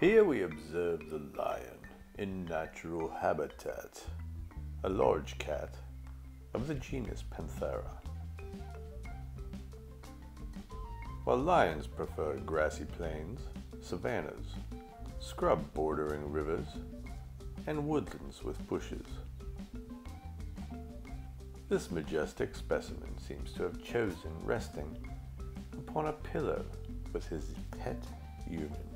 Here we observe the lion in natural habitat, a large cat of the genus Panthera. While lions prefer grassy plains, savannas, scrub bordering rivers, and woodlands with bushes, this majestic specimen seems to have chosen resting upon a pillow with his pet human.